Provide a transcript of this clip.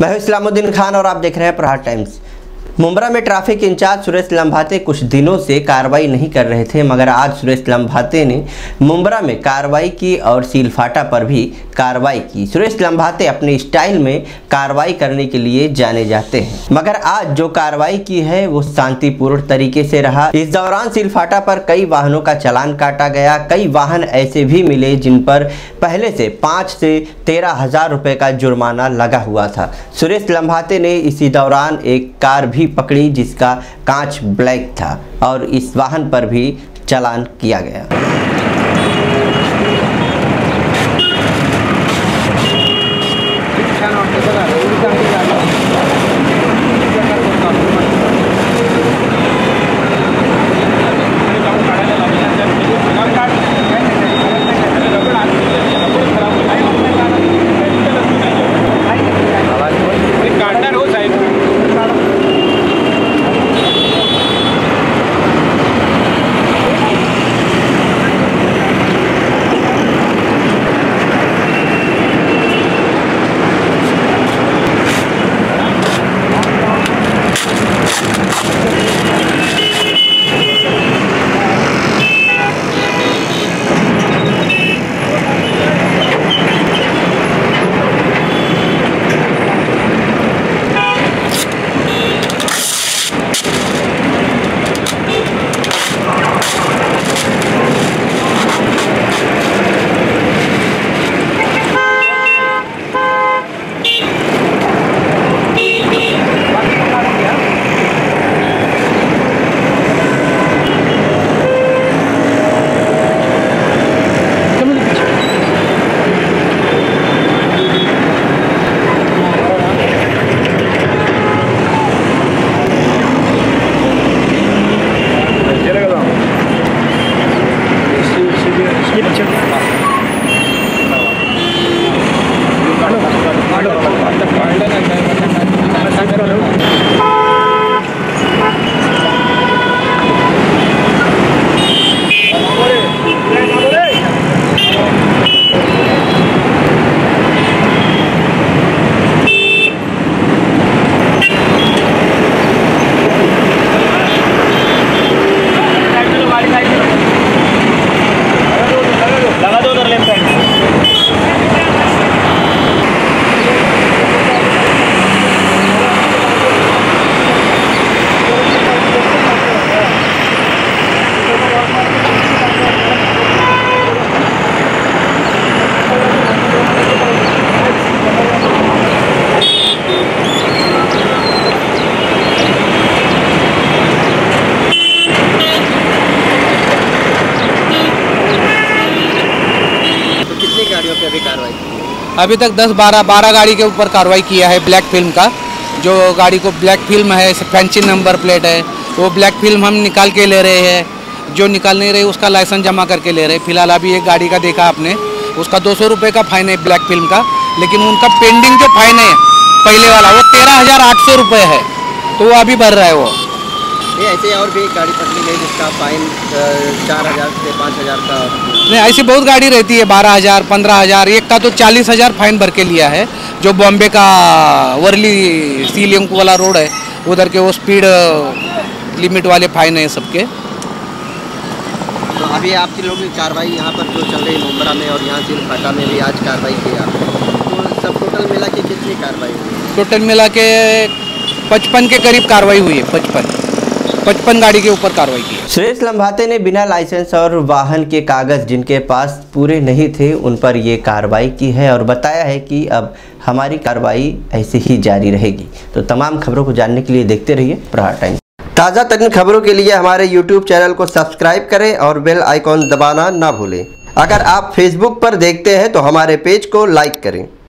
मैं हूं इस्लाम उद्दीन खान और आप देख रहे हैं प्रहार टाइम्स। मुंब्रा में ट्रैफिक इंचार्ज सुरेश लम्भाते कुछ दिनों से कार्रवाई नहीं कर रहे थे, मगर आज सुरेश लम्भाते ने मुंब्रा में कार्रवाई की और शिलफाटा पर भी कार्रवाई की। सुरेश लम्भाते अपने स्टाइल में कार्रवाई करने के लिए जाने जाते हैं, मगर आज जो कार्रवाई की है वो शांतिपूर्ण तरीके से रहा। इस दौरान शिलफाटा पर कई वाहनों का चालान काटा गया। कई वाहन ऐसे भी मिले जिन पर पहले से 5 से 13,000 रुपये का जुर्माना लगा हुआ था। सुरेश लम्भाते ने इसी दौरान एक कार भी पकड़ी जिसका कांच ब्लैक था और इस वाहन पर भी चालान किया गया। अभी तक 10-12 गाड़ी के ऊपर कार्रवाई किया है। ब्लैक फिल्म का जो गाड़ी को ब्लैक फिल्म है, फैंसी नंबर प्लेट है, वो ब्लैक फिल्म हम निकाल के ले रहे हैं। जो निकाल नहीं रहे उसका लाइसेंस जमा करके ले रहे। फिलहाल अभी एक गाड़ी का देखा आपने, उसका 200 रुपये का फाइन है ब्लैक फिल्म का, लेकिन उनका पेंडिंग जो फाइन है पहले वाला वो 13,800 रुपये है, तो वो अभी भर रहा है। वो ऐसे और भी गाड़ी पकड़ी गई जिसका फाइन 4,000 से 5,000 का नहीं, ऐसी बहुत गाड़ी रहती है 12,000, 15,000, एक का तो 40,000 फाइन भर के लिया है। जो बॉम्बे का वर्ली सी लिंक वाला रोड है, उधर के वो स्पीड लिमिट वाले फाइन है सबके। तो अभी आपके लोग की कार्रवाई यहाँ पर जो चल रही है मुंब्रा में और यहाँ शिलफाटा में भी आज कार्रवाई किया, तो सब टोटल मिला के कितनी कार्रवाई हुई? टोटल मिला के 55 के करीब कार्रवाई हुई है। 55 गाड़ी के ऊपर कार्रवाई की। सुरेश लम्भाते ने बिना लाइसेंस और वाहन के कागज जिनके पास पूरे नहीं थे उन पर ये कार्रवाई की है और बताया है कि अब हमारी कार्रवाई ऐसे ही जारी रहेगी। तो तमाम खबरों को जानने के लिए देखते रहिए प्रहार टाइम्स। ताज़ा तरीन खबरों के लिए हमारे YouTube चैनल को सब्सक्राइब करें और बेल आइकॉन दबाना ना भूलें। अगर आप Facebook पर देखते हैं तो हमारे पेज को लाइक करें।